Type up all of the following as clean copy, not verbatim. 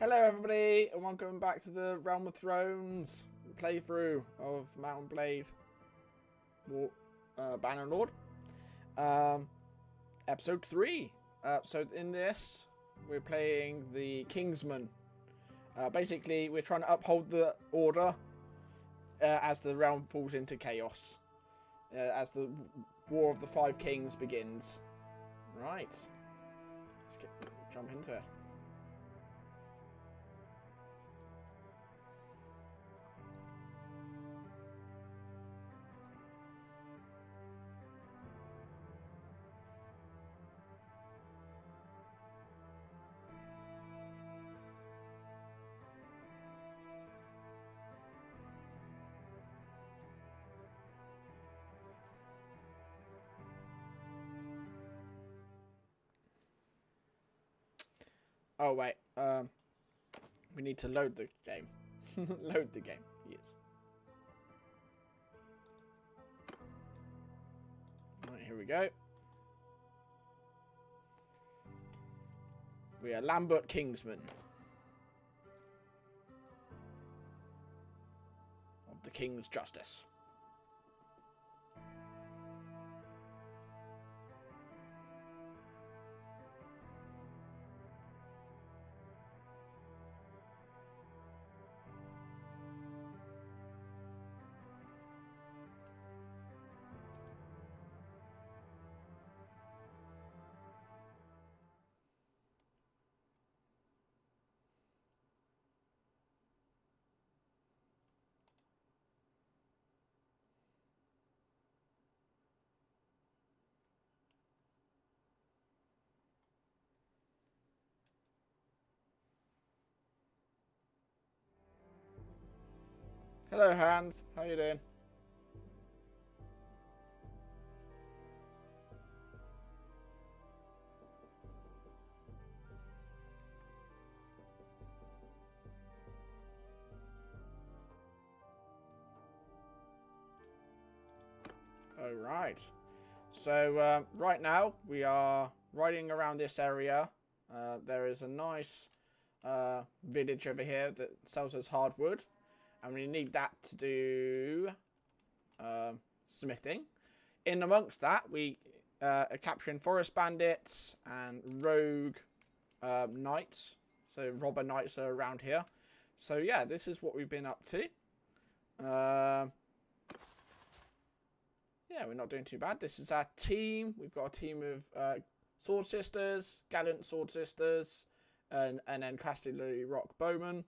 Hello everybody and welcome back to the Realm of Thrones playthrough of Mountain Blade Bannerlord. Episode 3. So in this we're playing the Kingsman. Basically we're trying to uphold the order as the realm falls into chaos. As the War of the Five Kings begins. Right. Let's jump into it. Oh wait, we need to load the game. Load the game, yes. Alright, here we go. We are Lambert Kingsman. Of the King's Justice. Hello, Hans. How you doing? All right. So right now we are riding around this area. There is a nice village over here that sells us hardwood. And we need that to do smithing. In amongst that, we are capturing forest bandits and rogue knights. So robber knights are around here. So yeah, this is what we've been up to. Yeah, we're not doing too bad. This is our team. We've got a team of sword sisters, gallant sword sisters, and then Castely Lily Rock Bowman.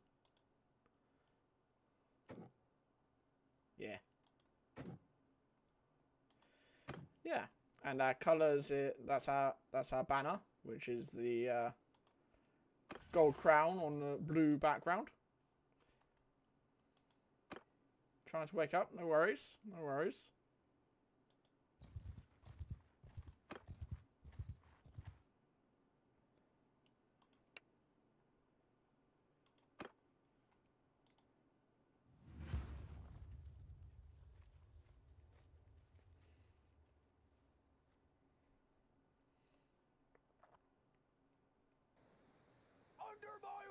Yeah, and our colours, that's our banner, which is the gold crown on the blue background. Trying to wake up, no worries, no worries. Under my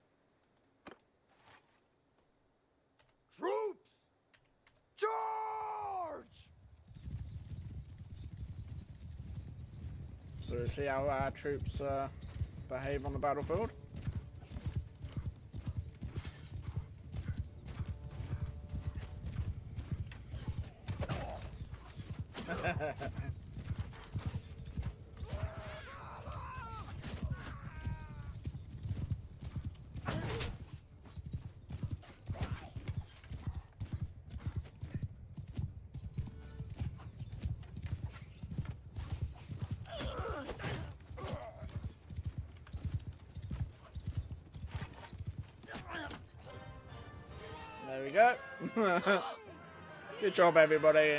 orders! Troops! Charge! So we see how our troops behave on the battlefield. There we go. Good job, everybody.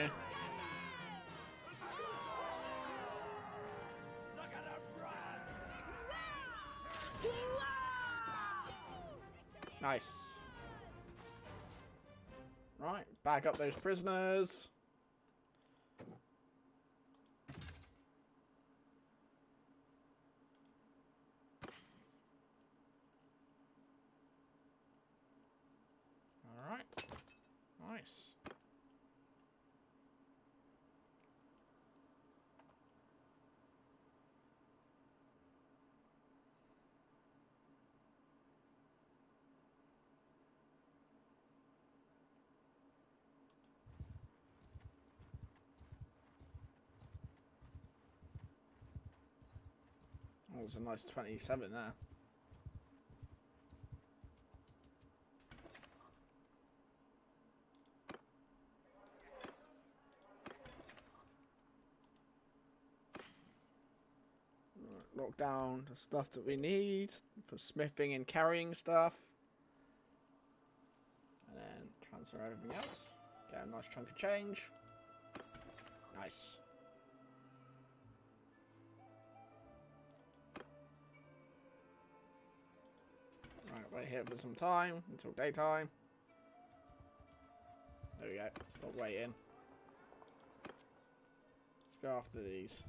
Nice. Right, back up those prisoners. Nice. Oh, there's a nice 27 there. Right, lock down the stuff that we need for smithing and carrying stuff. And then transfer everything else. Get a nice chunk of change. Nice. Wait here for some time until daytime. There we go. Stop waiting. Let's go after these.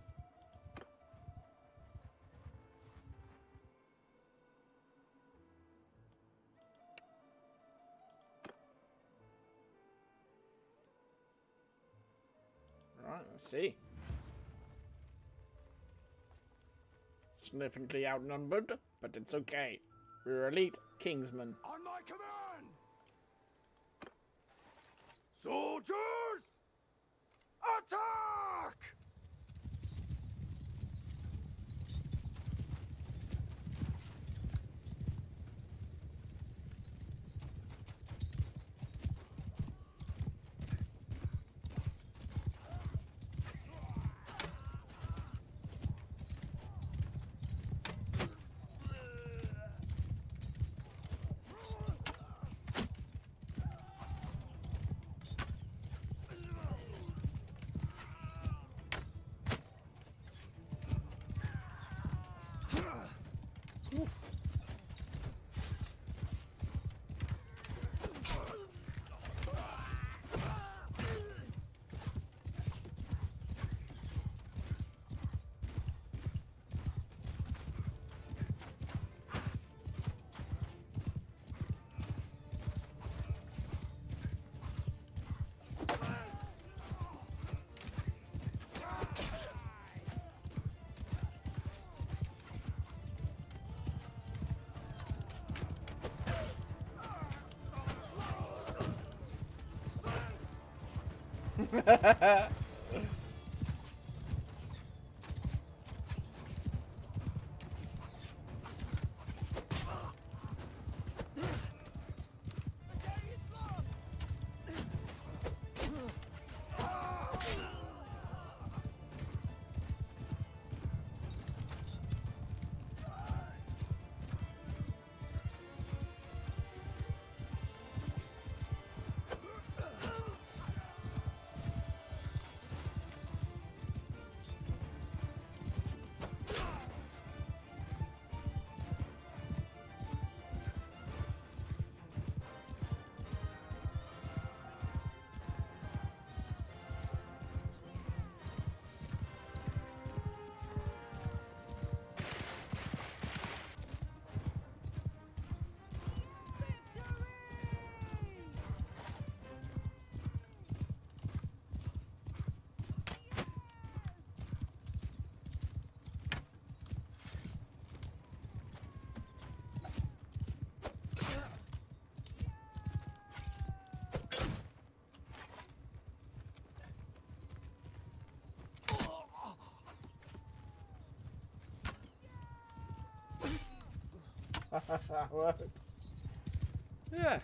Alright, let's see. Significantly outnumbered, but it's okay. We're elite Kingsman. On my command! Soldiers! Attack! That works. Yeah.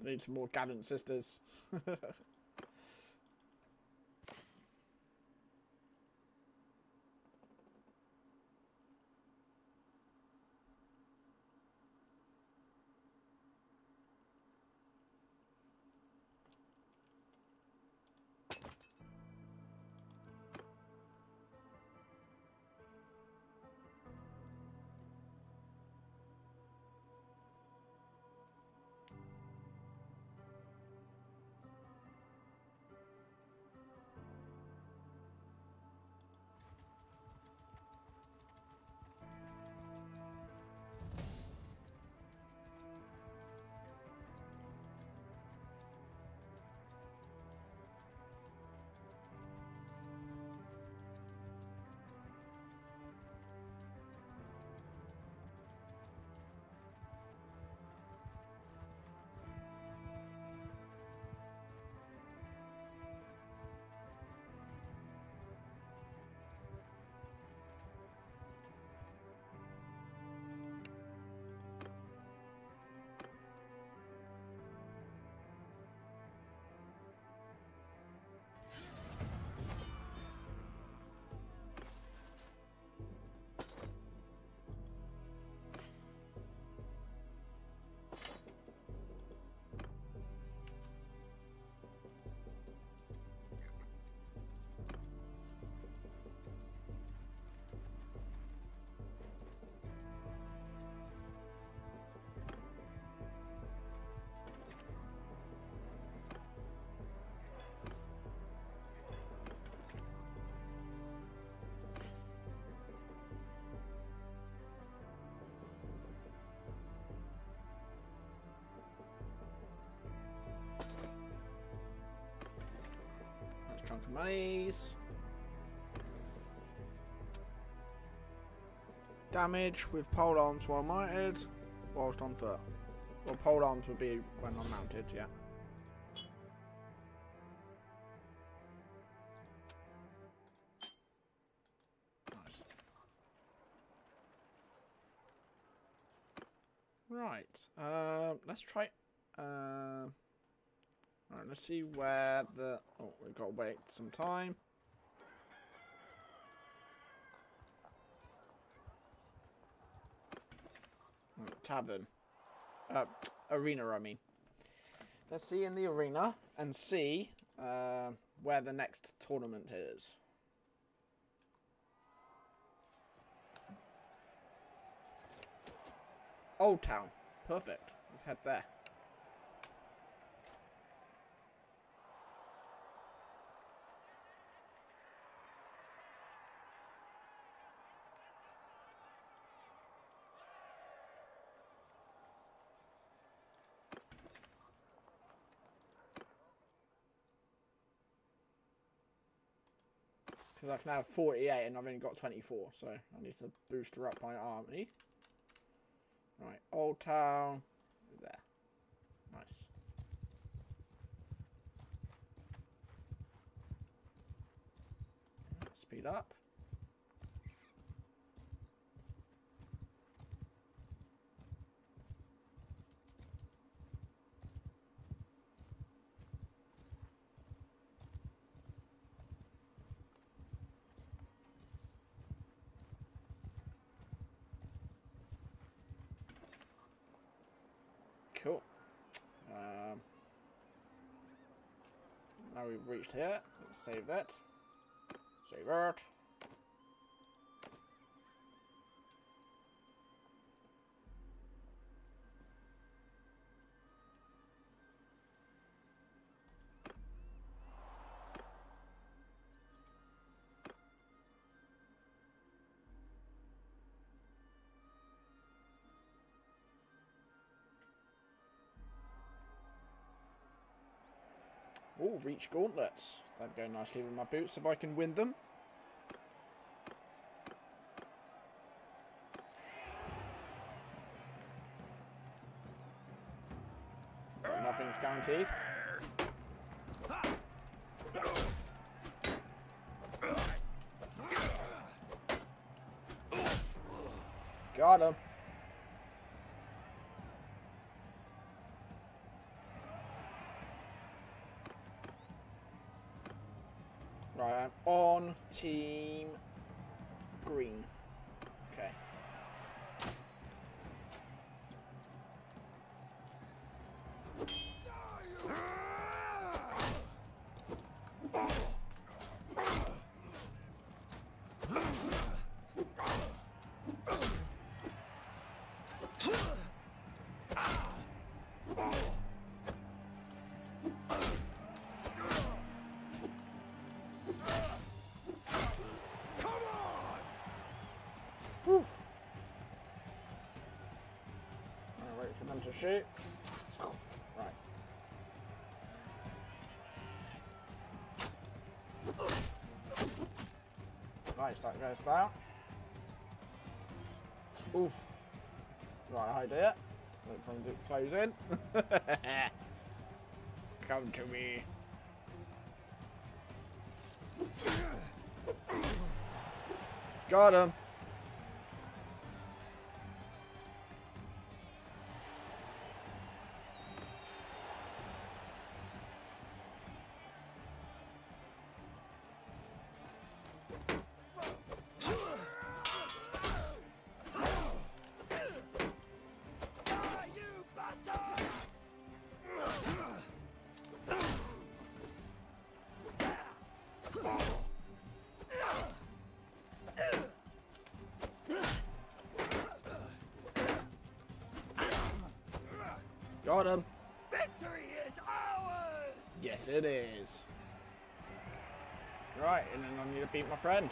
I need some more gallant sisters. Drunken Monies. Damage with pole arms while mounted, whilst on foot. Well, pole arms would be when unmounted, yeah. Nice. Right. Let's try. Alright, let's see where the. Oh, we've got to wait some time. Tavern. Arena, I mean. Let's see in the arena and see where the next tournament is. Old Town. Perfect. Let's head there. Because I can have 48 and I've only got 24, so I need to boost her up my army. Right, Old Town. There. Nice. Speed up. Cool. Now we've reached here. Let's save that. Save it. Oh, reach gauntlets. That'd go nicely with my boots if I can win them. Nothing's guaranteed. Got him. Right, I'm on team green. Okay. To shoot. Right. Nice, that goes down. Oof. Right, hide it. Wait for him to close in. Come to me. Got him. Got him. Victory is ours. Yes, it is. Right, and then I need to beat my friend.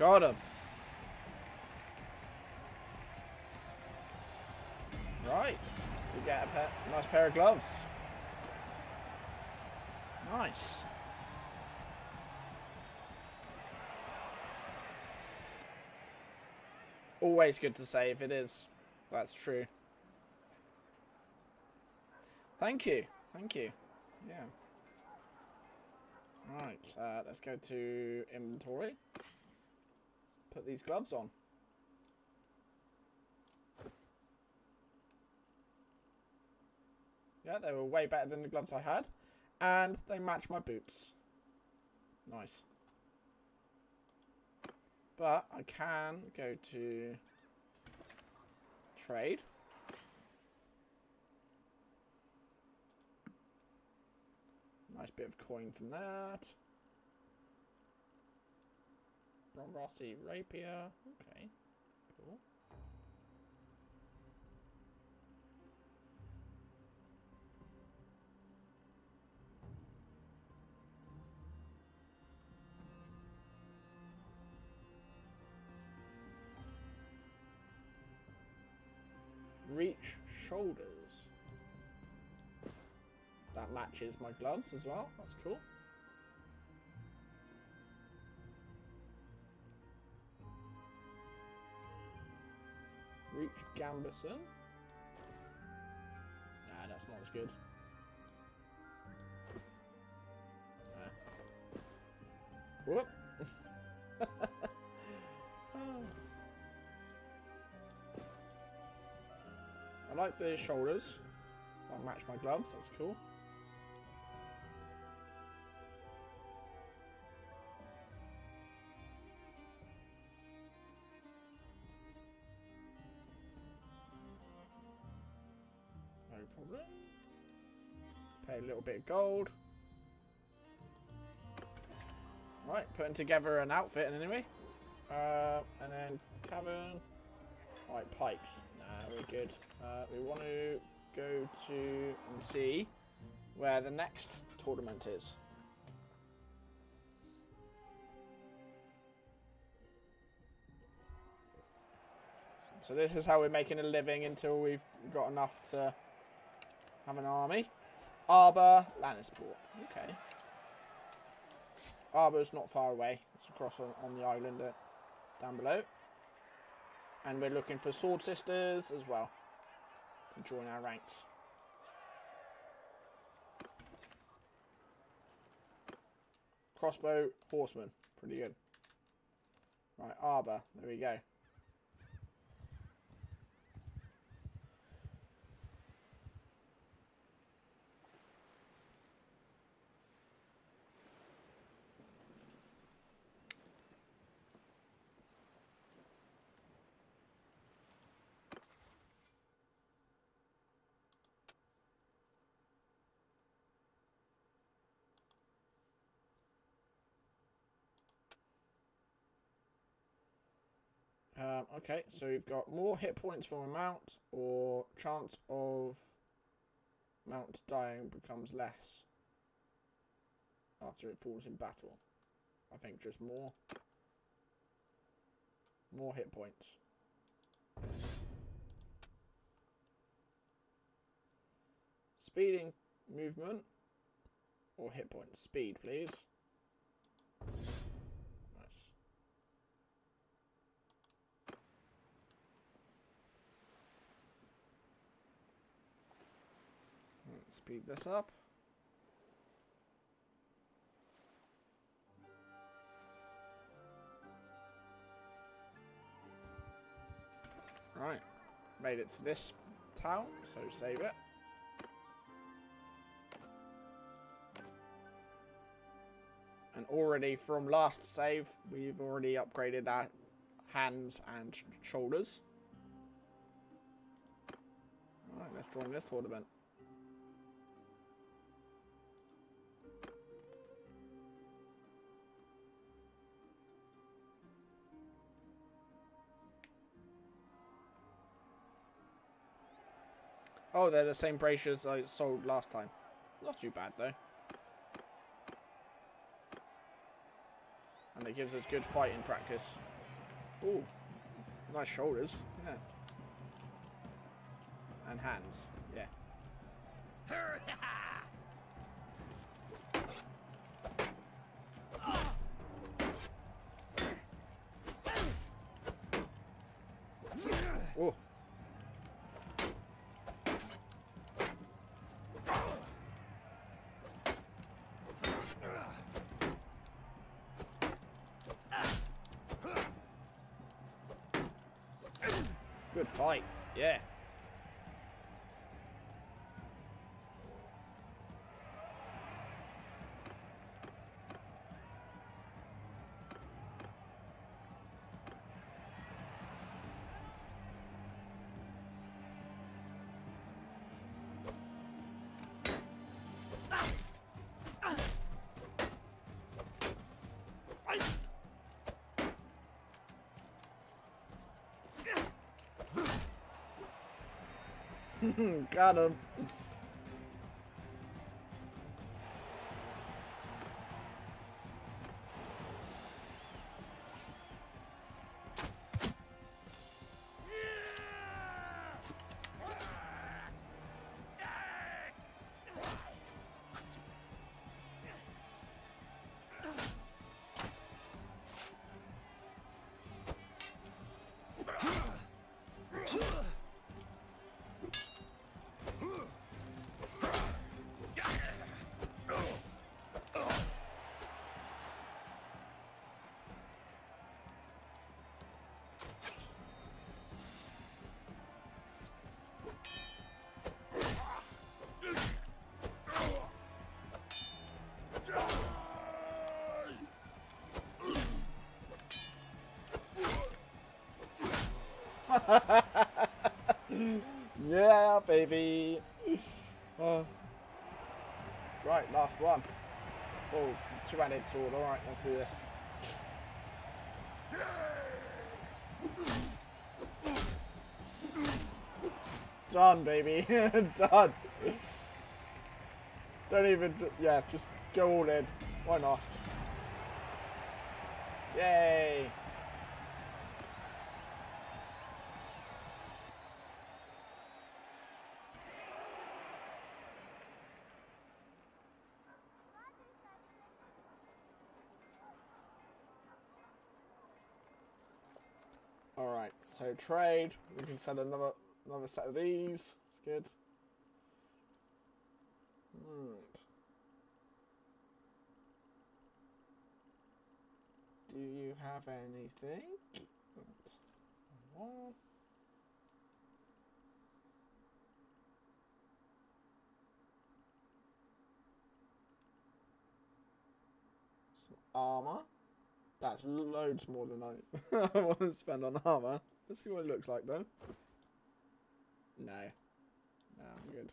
Got him. Right. We get a nice pair of gloves. Nice. Always good to save, it is. That's true. Thank you. Thank you. Yeah. Right, let's go to inventory. Let's put these gloves on. Yeah, they were way better than the gloves I had. And they match my boots. Nice. But I can go to trade. Nice bit of coin from that. Bronrossi rapier. Okay, cool. Reach shoulders. That matches my gloves as well. That's cool. Reach Gamberson. Nah, that's not as good. Nah. Whoop. I like the shoulders. That match my gloves. That's cool. Pay a little bit of gold. Right, putting together an outfit anyway. And then tavern. Right, pikes. Nah, we're good. We want to go to and see where the next tournament is. So this is how we're making a living until we've got enough to have an army. Arbor, Lannisport. Okay. Arbor's not far away. It's across on the island down below. And we're looking for Sword Sisters as well to join our ranks. Crossbow, Horseman. Pretty good. Right, Arbor. There we go. Okay, so we've got more hit points from a mount, or chance of mount dying becomes less after it falls in battle. I think just more hit points. Speeding movement, or hit points. Speed, please. Speed this up. Right, made it to this town, so save it. And already from last save, we've already upgraded our hands and shoulders. Alright, let's join this tournament. Oh, they're the same bracelets I sold last time. Not too bad, though. And it gives us good fighting practice. Ooh, nice shoulders. Yeah. And hands. Yeah. Oh. Good fight, yeah. Got him. Yeah, baby. Right, last one. Oh, two-handed sword. All right, let's do this. Done, baby. Done. Don't even. Yeah, just go all in. Why not? Yay. Alright, so trade, we can send another set of these, it's good. Do you have anything? Some armor. That's loads more than I want to spend on armor. Let's see what it looks like, though. No. No, I'm good.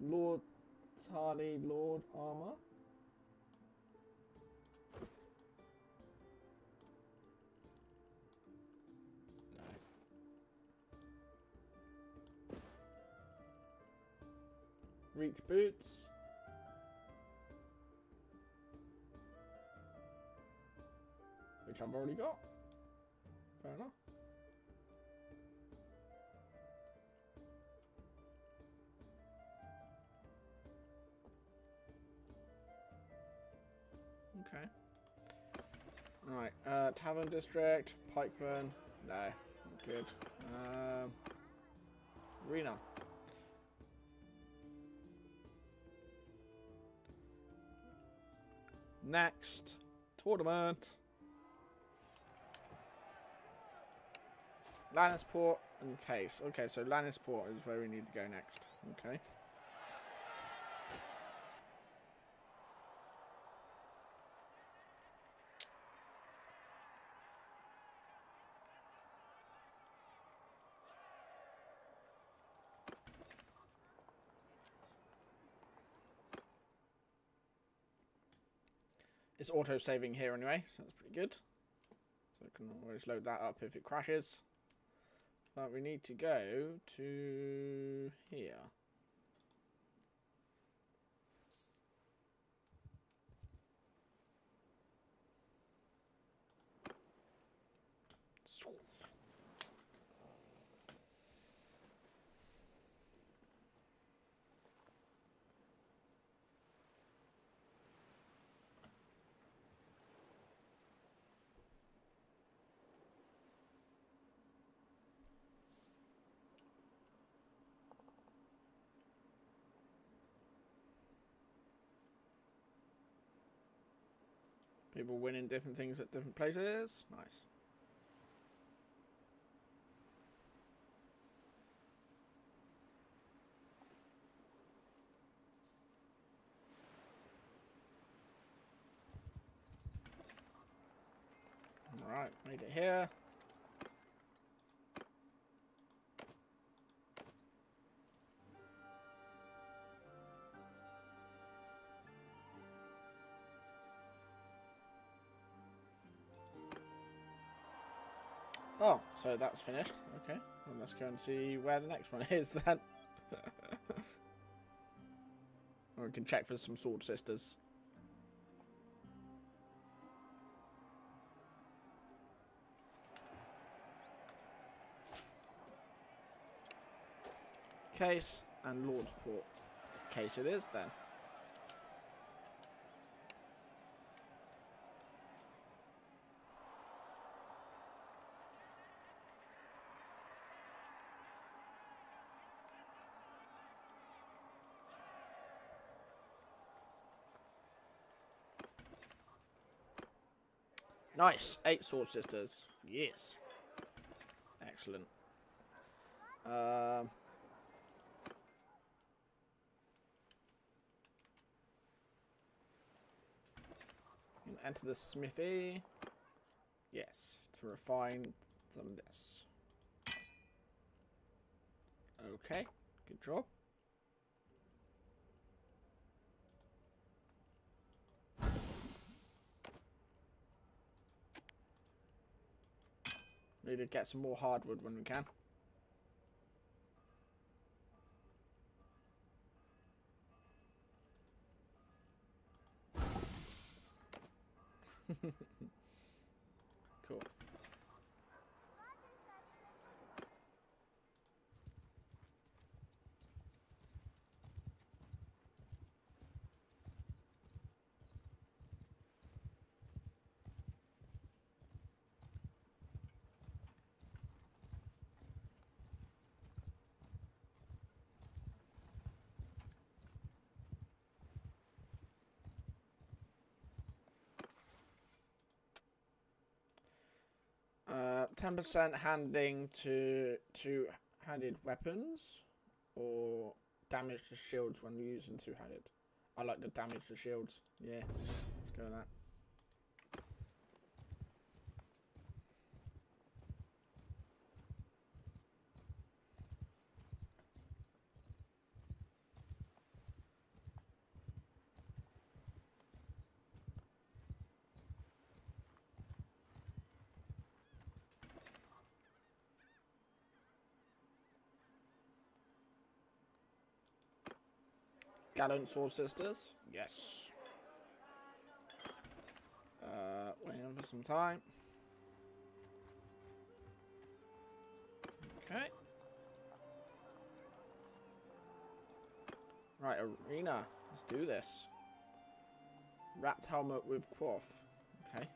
Lord Tarly Lord armor. Reach boots. Which I've already got. Fair enough. Okay. Right, Tavern District, Pikeburn. No, not good. Arena. Next tournament, Lannisport and Case. Okay, so Lannisport is where we need to go next. Okay. It's auto-saving here anyway, so that's pretty good. So I can always load that up if it crashes. But we need to go to here. People winning different things at different places. Nice. All right, made it here. Oh, so that's finished. Okay, well, let's go and see where the next one is then. Or we can check for some sword sisters. Case and Lordsport. Case it is then. Nice, 8 sword sisters. Yes, excellent. Enter the smithy. Yes, to refine some of this. Okay, good job. Need to get some more hardwood when we can. Cool. %, handling to handed weapons, or damage to shields when using two-handed. I like the damage to shields. Yeah, let's go with that. Gallant sword sisters, yes. Waiting for some time. Okay. Right, arena. Let's do this. Wrapped helmet with coif. Okay.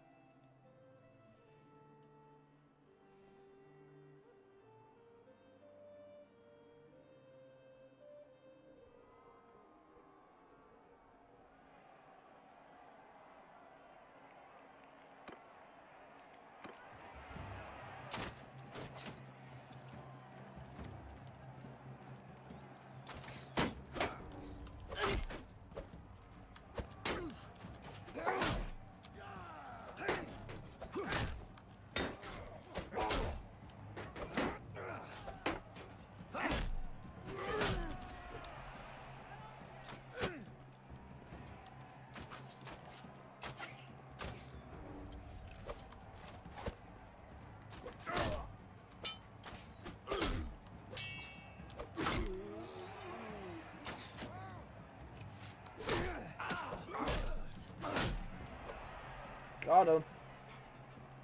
Got him.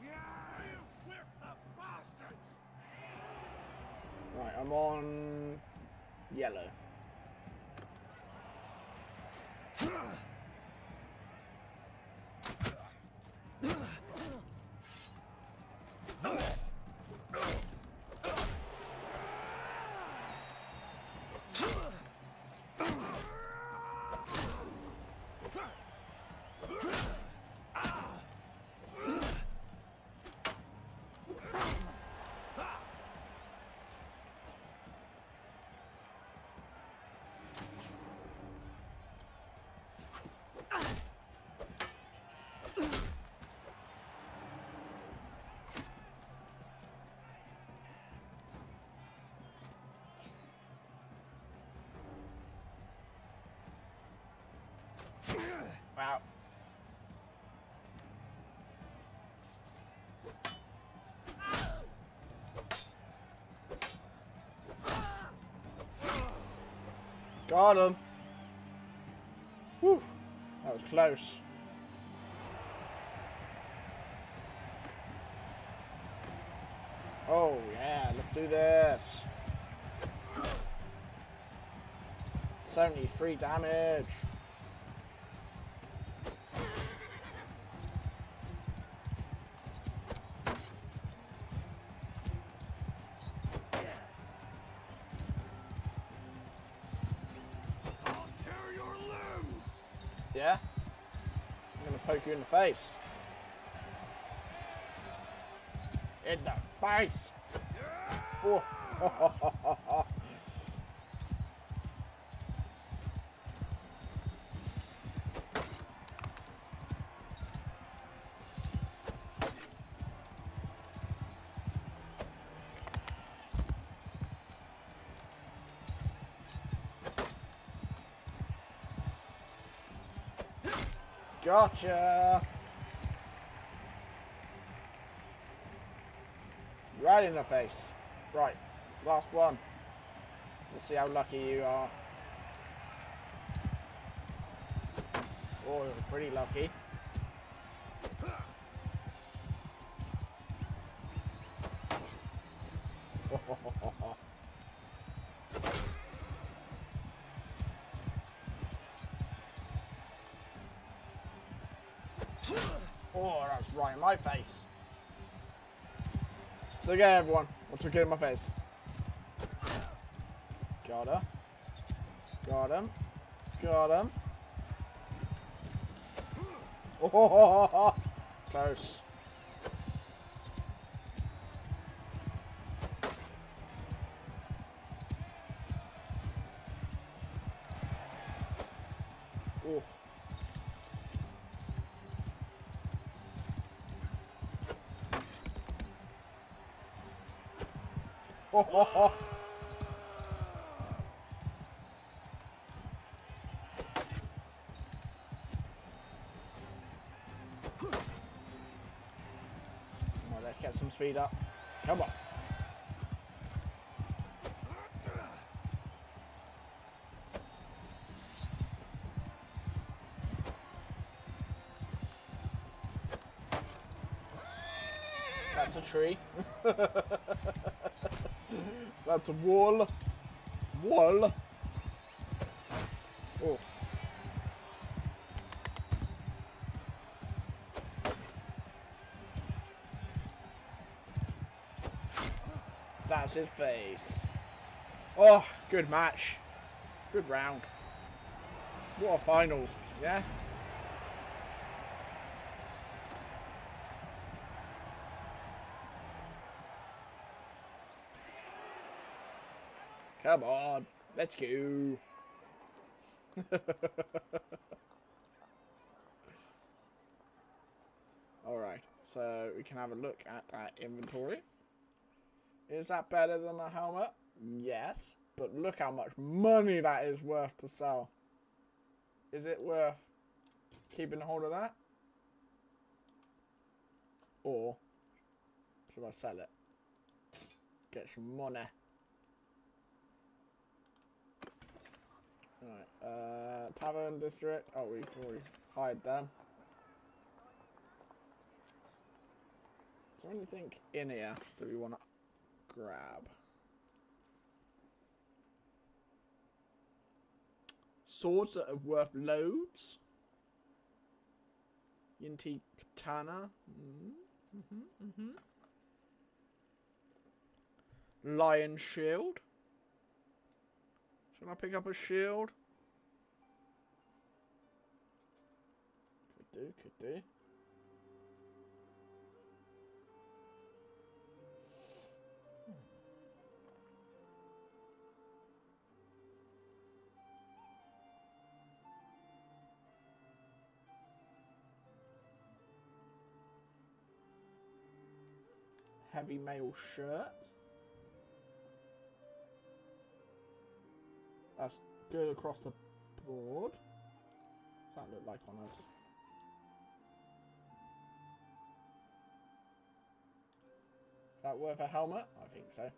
Yes. Right, I'm on yellow. Wow. Got him. Whew. That was close. Oh yeah, let's do this. 73 damage. Yeah? I'm gonna poke you in the face. In the face! Yeah! Oh. Gotcha! Right in the face. Right, last one. Let's see how lucky you are. Oh, you're pretty lucky. Oh, that's right in my face. So again, everyone, I took it in my face. Got her. Got him. Got him. Oh, close. Oh. Oh, oh, oh. Come on, let's get some speed up. Come on. That's a tree. That's a wall. Wall. Oh. That's his face. Oh, good match. Good round. What a final, yeah? Come on, let's go. Alright, so we can have a look at our inventory. Is that better than a helmet? Yes, but look how much money that is worth to sell. Is it worth keeping hold of that? Or should I sell it? Get some money. Right, Tavern District. Oh, we can already hide them. Is there anything in here that we want to grab? Swords that are worth loads. Yinti katana. Lion shield. Shall I pick up a shield? Could do. Heavy mail shirt. That's good across the board. What's that look like on us? Is that worth a helmet? I think so.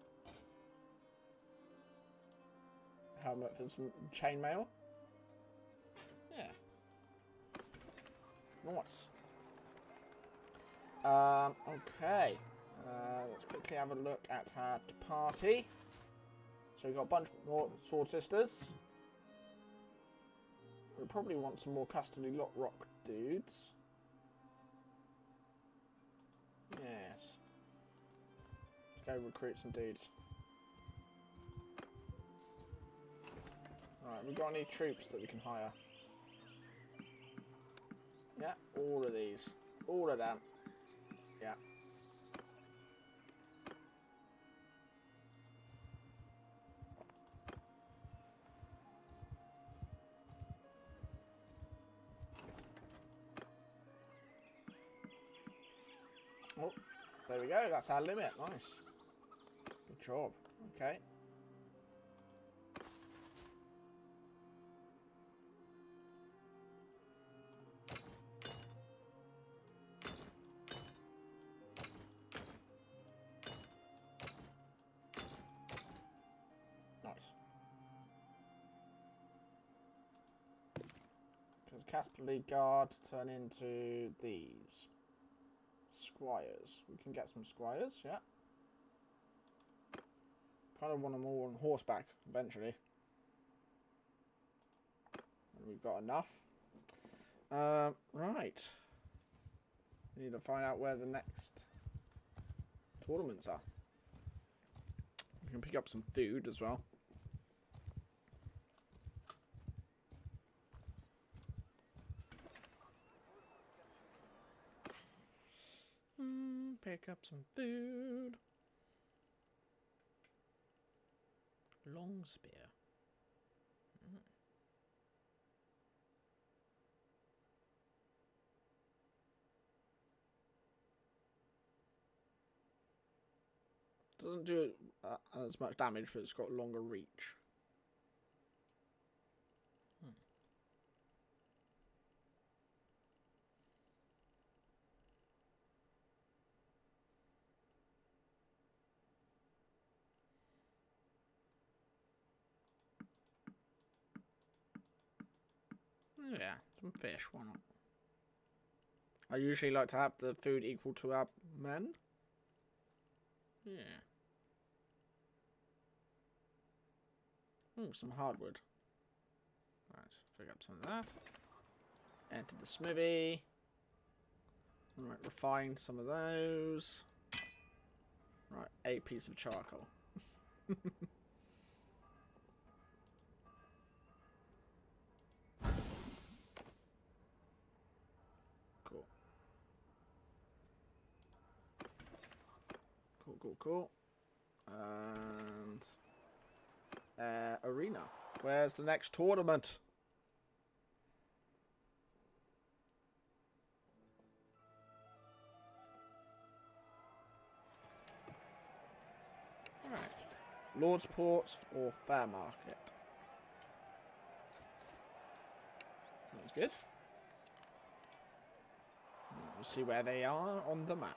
Helmet for some chainmail. Yeah. Nice. Okay. Let's quickly have a look at our party. So we've got a bunch more Sword Sisters. We'll probably want some more Castely Lily Rock dudes. Yes. Let's go recruit some dudes. Alright, we've got any troops that we can hire? Yeah, all of these. All of them. Yeah. There we go, that's our limit, nice. Good job, okay. Nice. Because Castely Guard turn into these. Squires. We can get some squires, yeah. Kind of want them all on horseback eventually. And we've got enough. Right. We need to find out where the next tournaments are. We can pick up some food as well. Pick up some food. Long spear. Doesn't do as much damage, but it's got longer reach. Yeah, some fish, why not? I usually like to have the food equal to our men. Yeah. Ooh, some hardwood. Alright, pick up some of that. Enter the smithy. Alright, refine some of those. Right, a piece of charcoal. Cool. And arena. Where's the next tournament? All right. Lordsport or Fairmarket. Sounds good. We'll see where they are on the map.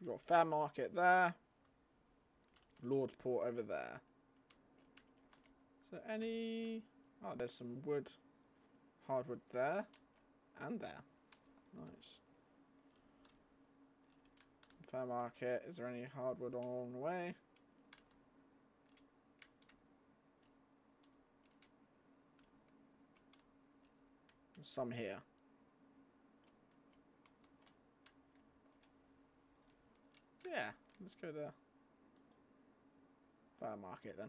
We've got Fairmarket there. Lordsport over there. So any... Oh, there's some wood Hardwood there. And there. Nice. Fairmarket. Is there any hardwood along the way? There's some here. Yeah, let's go to Fairmarket then.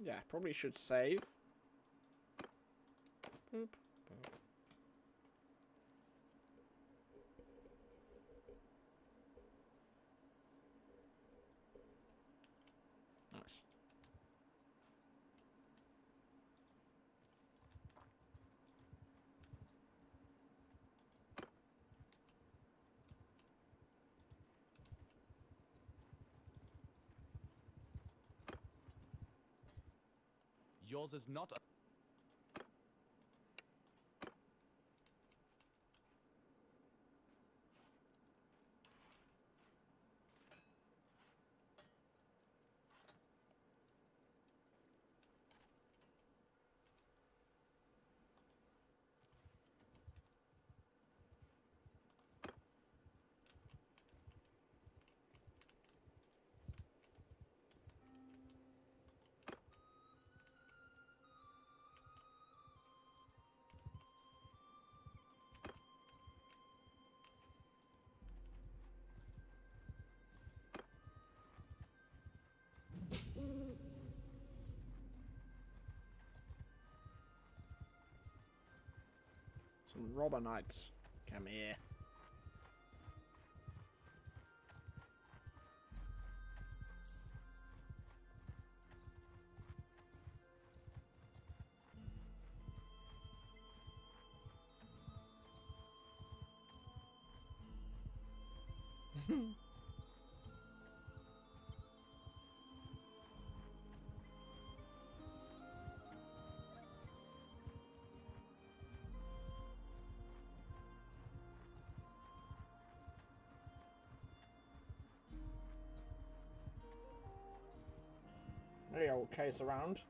Yeah, probably should save. Boop. Boop. Nice. Yours is not a... Some robber knights. Come here. Really old chase around.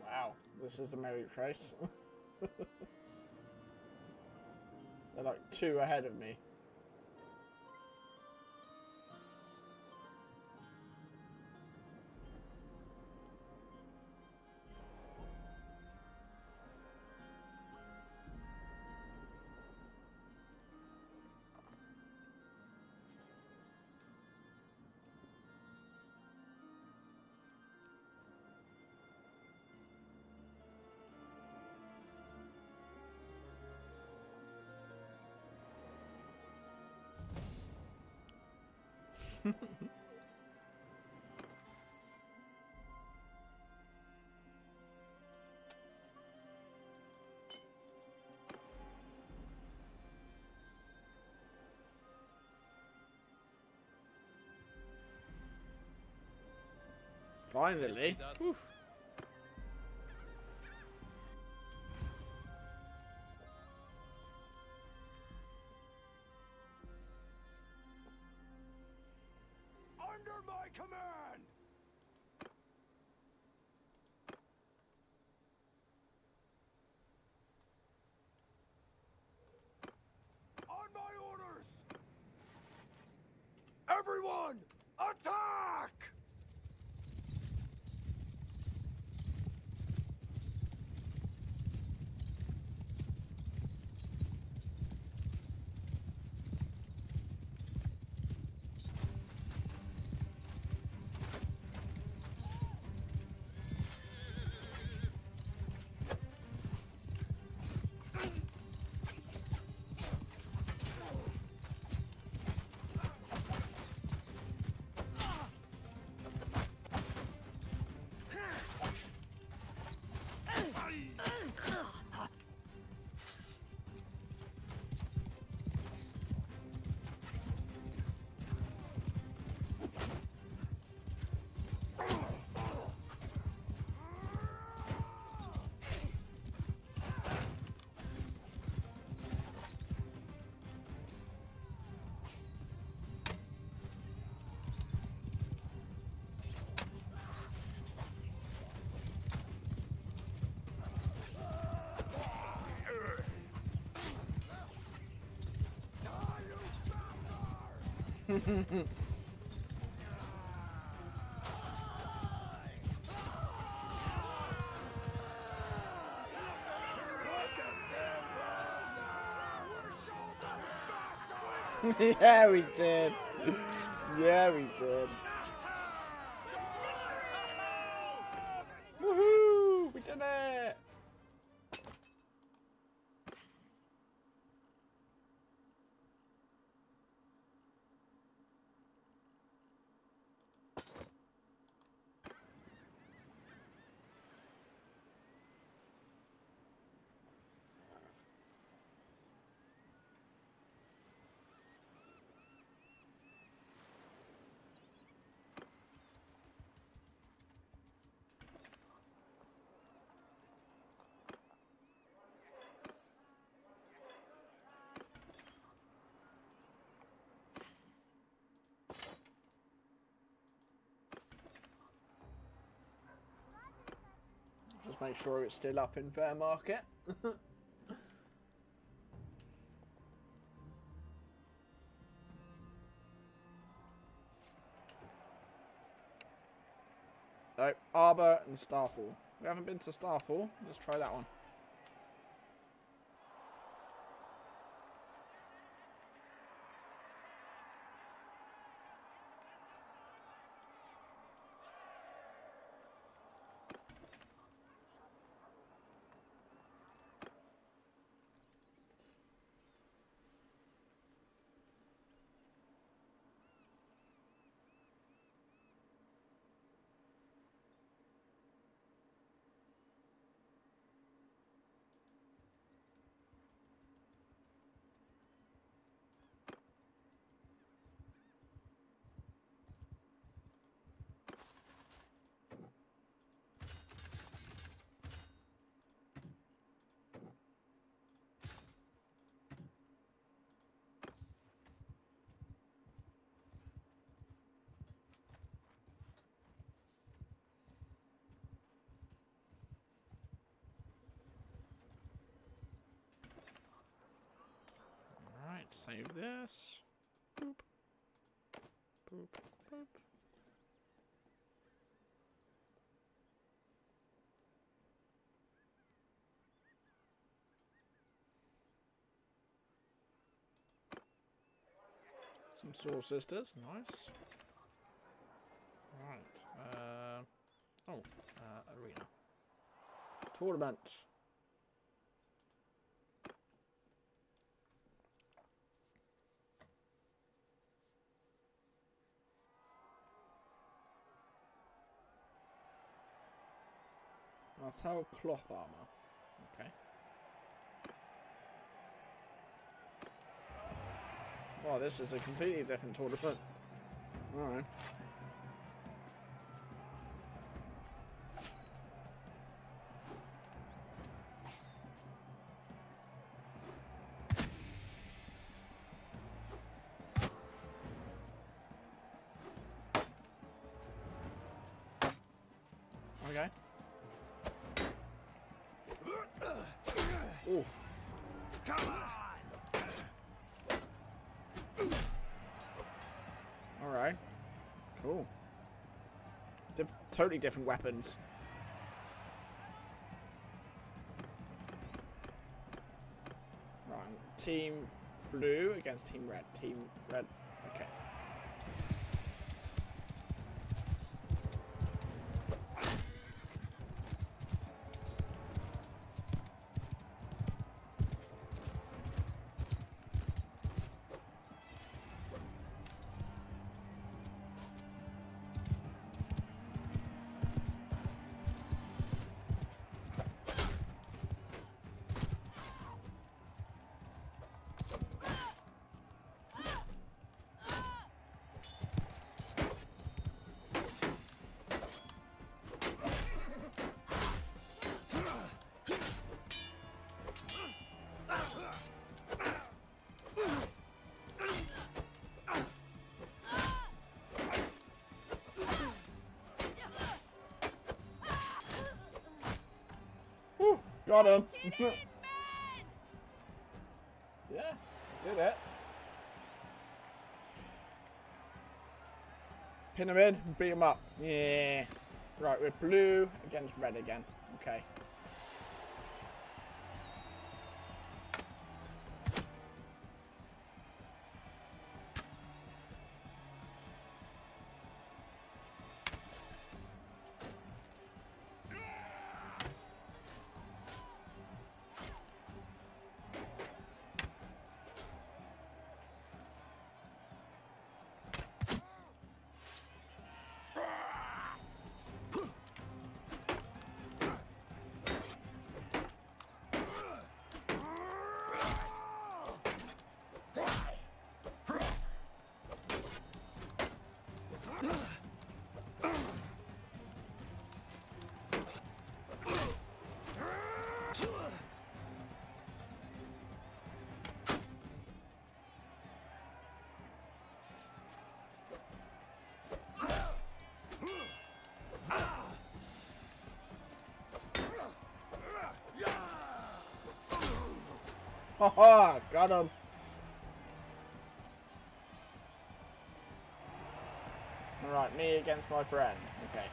Wow, this is a merry chase. They're like two ahead of me. Finally. Oof. Under my command. On my orders. Everyone, attack! Yeah, we did. Yeah, we did. Woohoo! We did it! Just make sure it's still up in Fairmarket. No, Arbor and Starfall. We haven't been to Starfall. Let's try that one. Save this. Boop. Boop. Boop. Some Soul Sisters, nice. Right. Arena. Tournament. That's how cloth armor. Okay. Wow, this is a completely different tournament. Alright. Totally different weapons. Right, team blue against team red. Team red, okay. Got him. Yeah, did it. Pin them in and beat them up. Yeah. Right, we're blue against red again. Okay. Ha ha! Got him! Alright, me against my friend. Okay.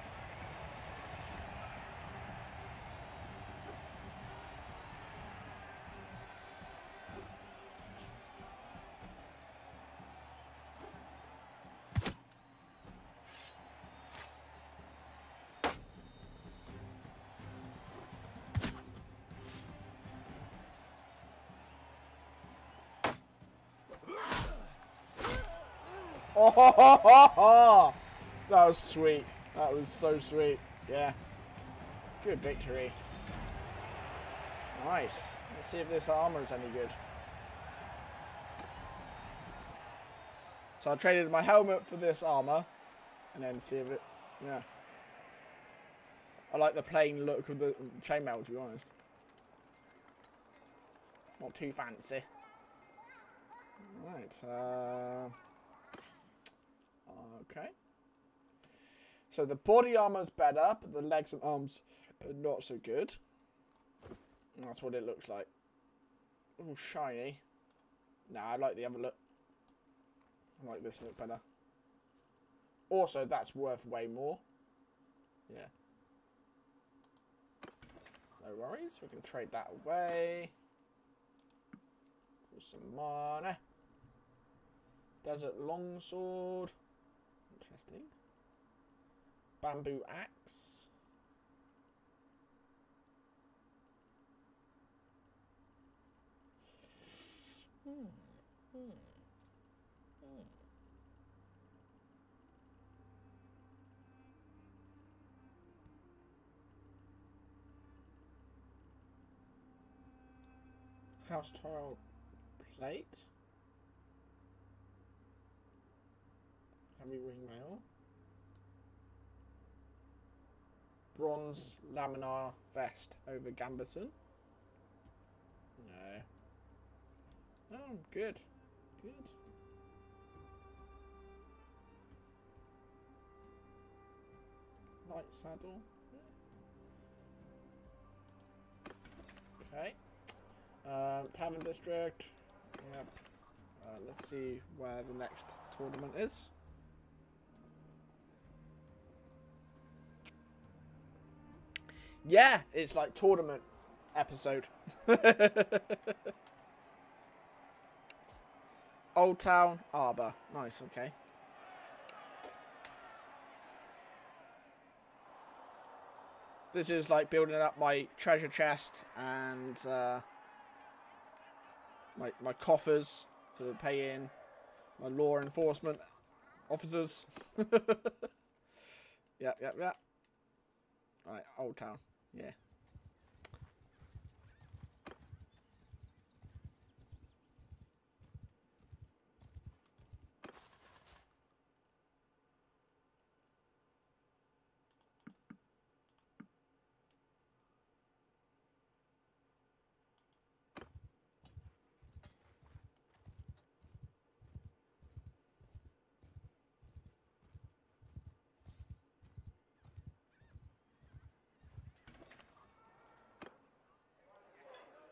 Oh, ho, ho, ho, ho. That was sweet. That was so sweet. Yeah. Good victory. Nice. Let's see if this armor is any good. So I traded my helmet for this armor. And then see if it... Yeah. I like the plain look of the chainmail, to be honest. Not too fancy. Alright, okay. So the body armor's better, but the legs and arms are not so good. And that's what it looks like. All shiny. Nah, I like the other look. I like this look better. Also, that's worth way more. Yeah. No worries. We can trade that away. Put some mana. Desert longsword. Interesting. Bamboo axe. House tile plate. Heavy ringmail. Bronze laminar vest over gambeson. No. Oh, good. Good. Light saddle. Okay. Tavern district. Yep. Let's see where the next tournament is. Yeah, it's like tournament episode. Old Town, Arbor. Nice, okay. This is like building up my treasure chest and my coffers for paying my law enforcement officers. Yep. Right, Old Town. Yeah.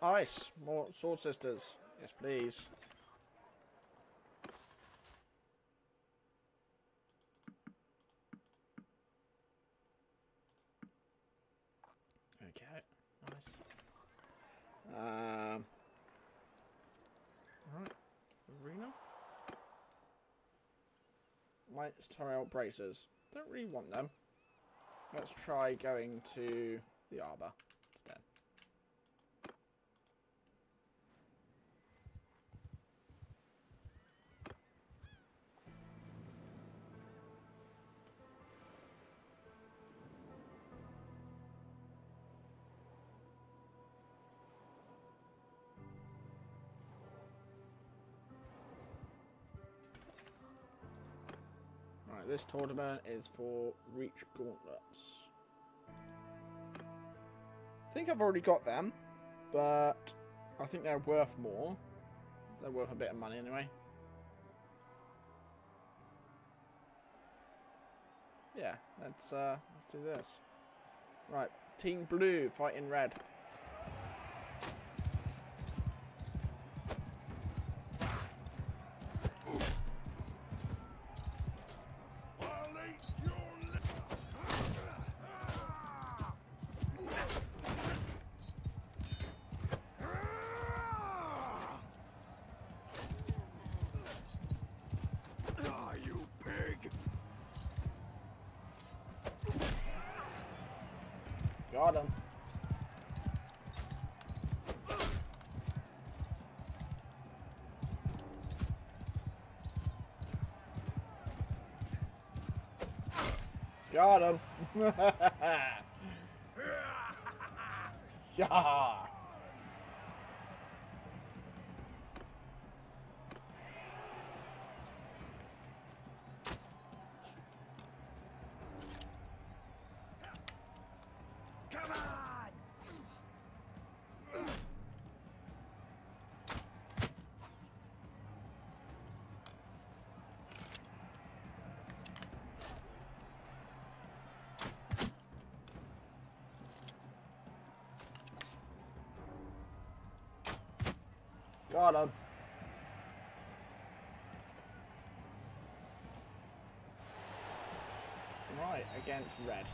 Nice. More sword sisters. Yes, please. Okay, nice. Alright, arena. Let's try out braces. Don't really want them. Let's try going to the Arbor instead. This tournament is for Reach Gauntlets. I think I've already got them, but I think they're worth more. They're worth a bit of money anyway. Yeah, let's do this. Right, Team Blue fighting Red. Got him. Got him. Yeah. Got him. Right, against Red.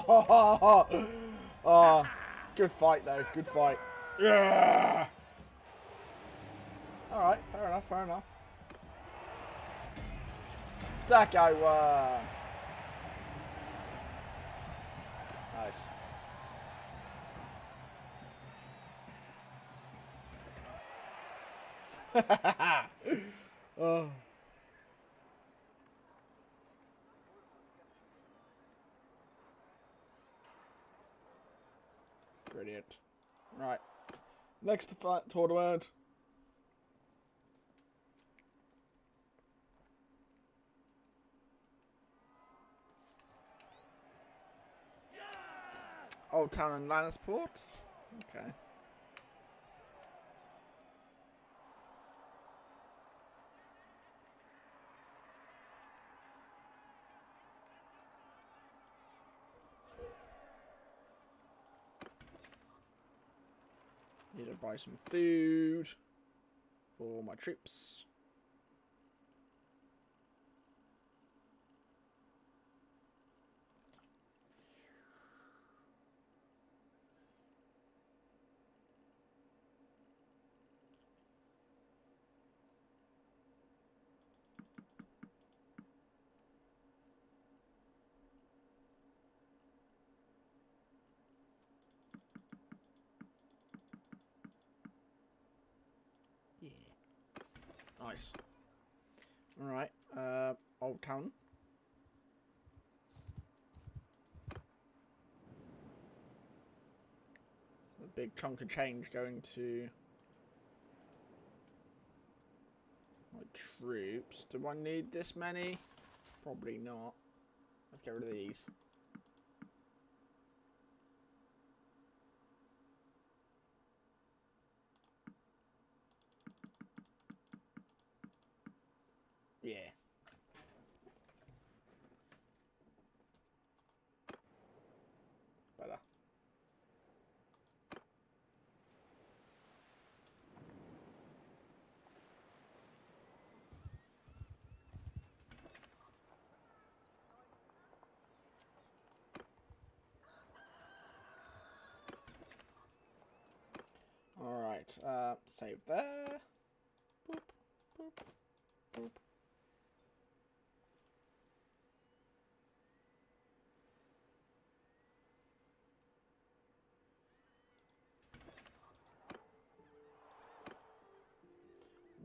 Oh no. Oh, good fight though, good fight. Yeah. Alright, fair enough, fair enough. Dako one. Nice. Oh. Brilliant. Right. Next fight tournament. Yeah! Old Town and Lannisport. Okay. Need to buy some food for my troops. Nice. Alright, Old Town. It's a big chunk of change going to... like troops. Do I need this many? Probably not. Let's get rid of these. Yeah. Better. All right. Save there. Boop, boop, boop.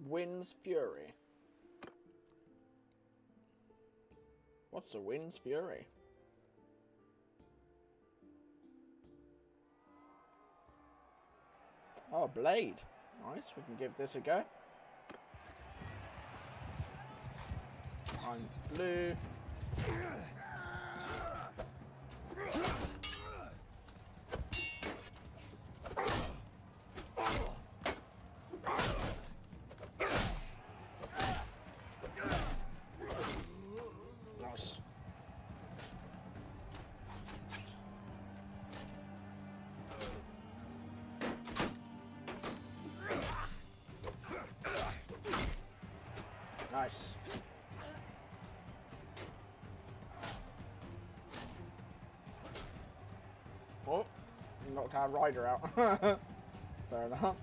Wind's Fury. What's a Wind's Fury? Oh, a blade. Nice, we can give this a go. I'm blue. Nice. Oh, knocked our rider out. Fair enough.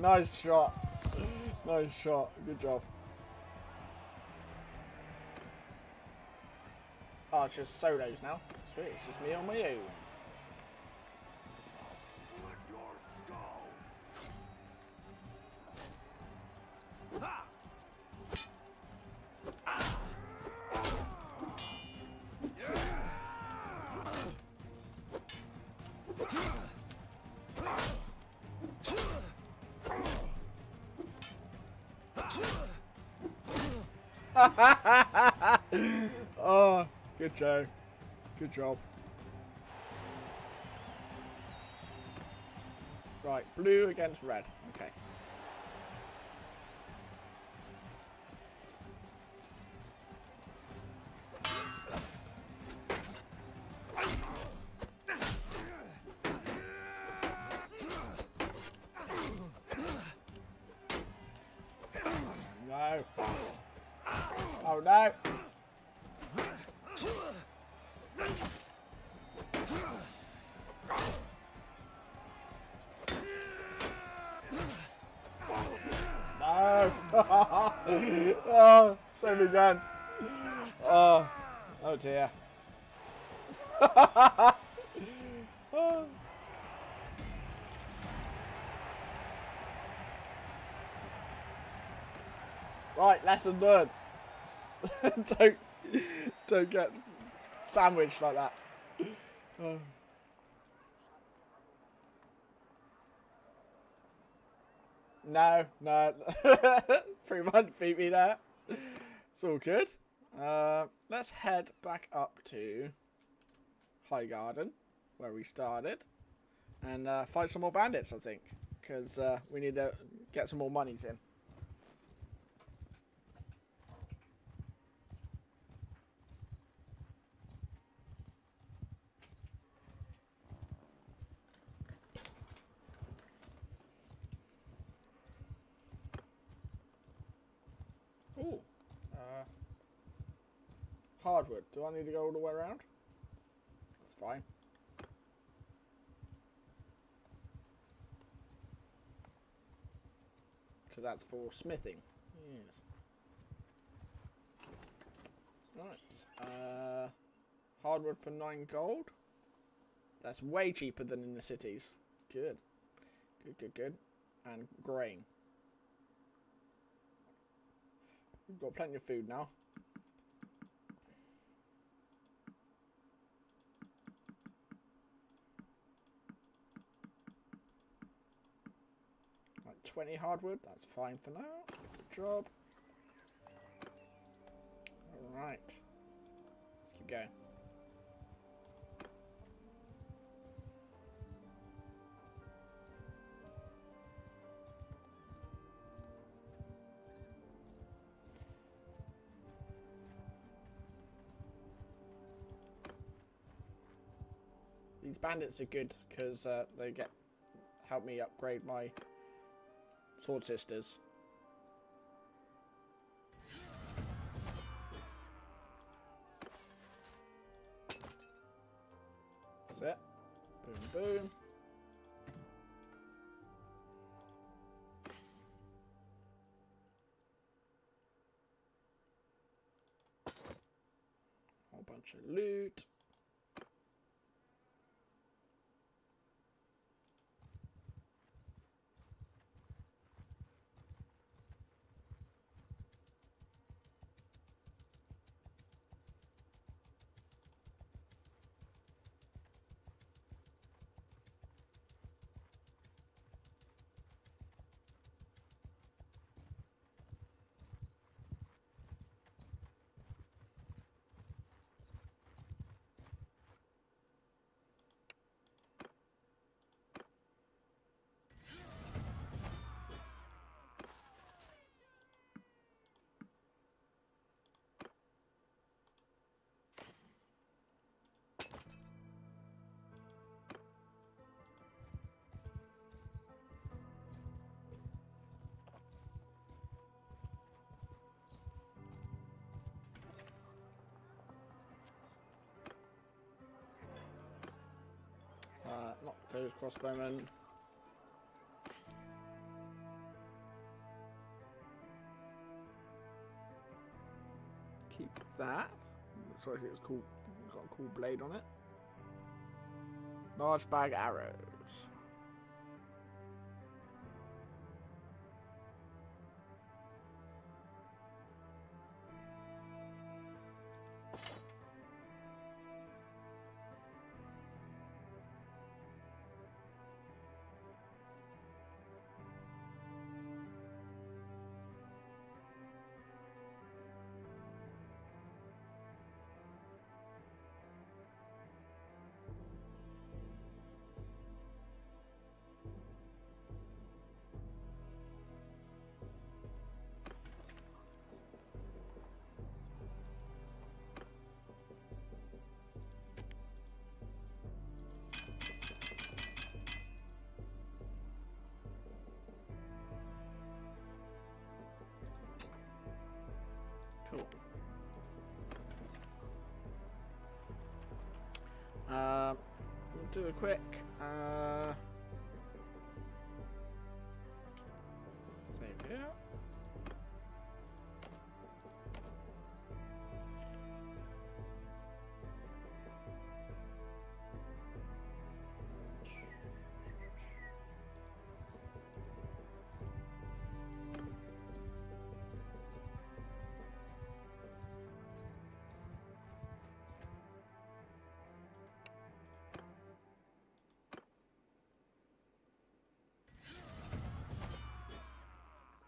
Nice shot. Nice shot. Good job. Oh, it's just solos now. Sweet, it's just me on my own. Oh, good job. Good job. Right, blue against red. Okay. No. Oh no. No. Oh, so me done. Oh, oh dear. Oh. Right, lesson learned. Don't get sandwiched like that. Oh. No. 3-1 beat me there. It's all good. Let's head back up to Highgarden, where we started, and fight some more bandits, I think, because we need to get some more monies in. hardwood. Do I need to go all the way around? That's fine. Because that's for smithing. Yes. Right. Hardwood for 9 gold. That's way cheaper than in the cities. Good. Good, good, good. And grain. We've got plenty of food now. Like 20 hardwood, that's fine for now. Good job. Alright. Let's keep going. These bandits are good because they help me upgrade my sword sisters. That's it. Boom, boom. Whole bunch of loot. Not those crossbowmen. Keep that. Looks like it's cool. It's got a cool blade on it. Large bag arrows. Cool. We'll do a quick save here.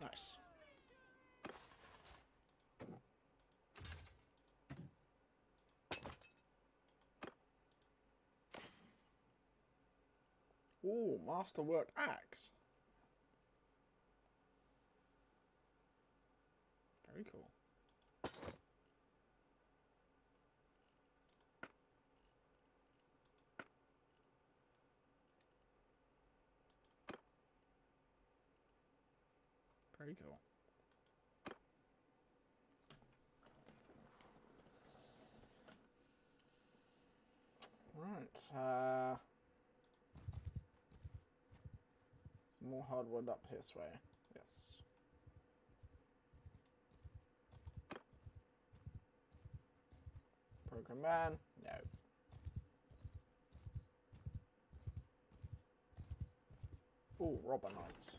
Nice. Ooh, masterwork axe. Very cool. Very cool. Right. More hardwood up this way. Yes. Broken man? No. Ooh, robber knights.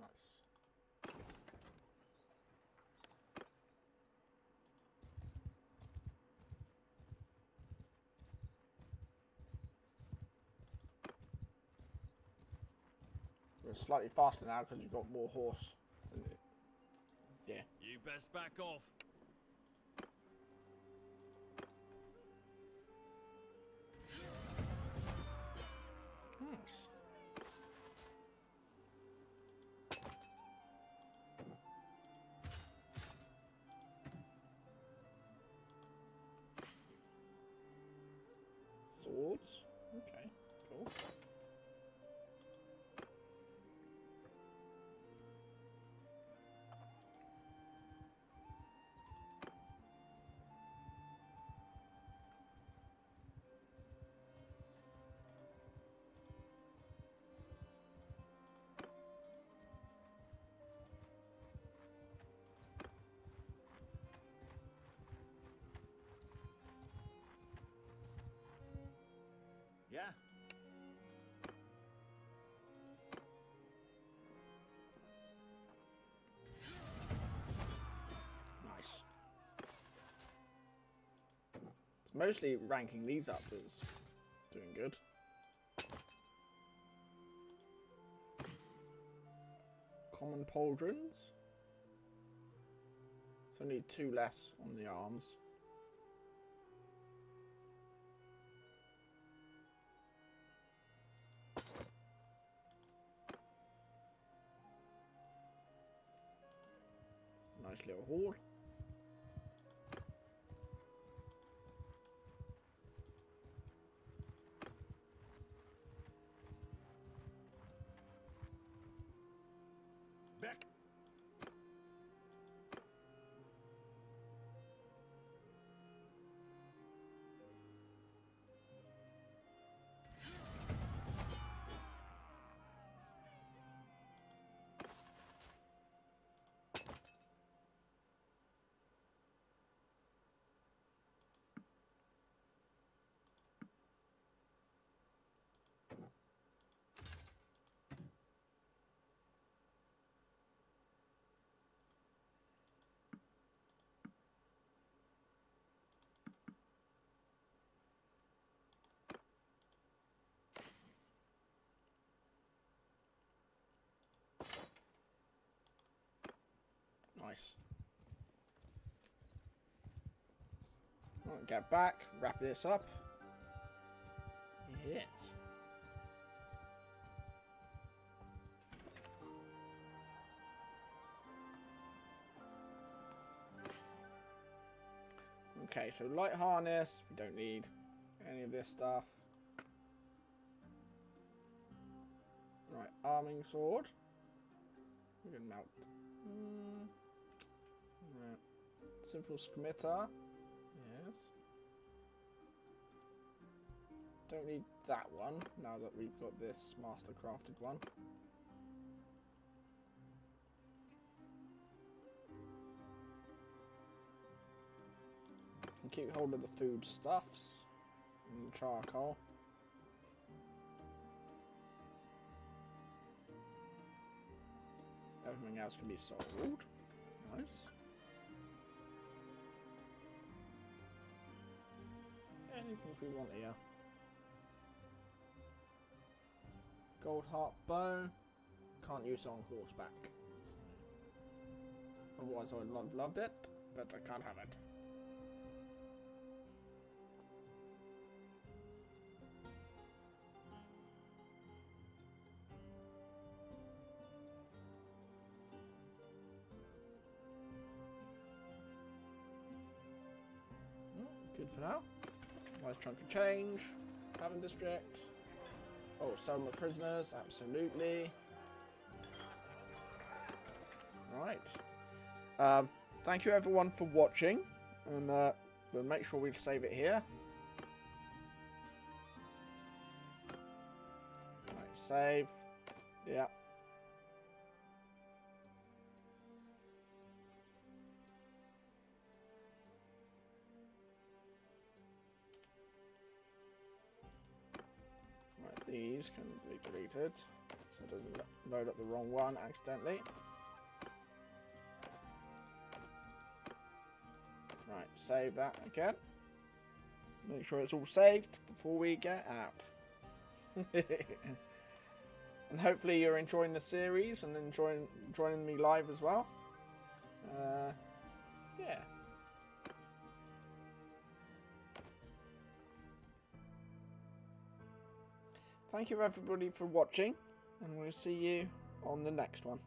Nice. We're slightly faster now because you've got more horse than it. Yeah. You best back off. Nice. Swords. Okay, cool. Yeah. Nice. It's mostly ranking these up that's doing good. Common pauldrons. So I need 2 less on the arms. Nice little haul. Back. Nice. Right, get back, wrap this up. Yes. Okay, so light harness, we don't need any of this stuff. Right, arming sword. We can melt. Right. Simple scimitar. Yes. Don't need that one now that we've got this mastercrafted one. And keep hold of the food stuffs and the charcoal. Everything else can be sold. Nice. Anything we want here. Gold Heart Bow. Can't use on horseback. Otherwise I would have loved it, but I can't have it. Good for now. Nice chunk of change. Tavern district. Oh, sell my prisoners. Absolutely. Right. Thank you everyone for watching. And we'll make sure we save it here. Right, save. Yeah. Right, these can be deleted so it doesn't load up the wrong one accidentally. Right, save that again. Make sure it's all saved before we get out. And hopefully you're enjoying the series and enjoying joining me live as well. Yeah. Thank you everybody for watching, and we'll see you on the next one.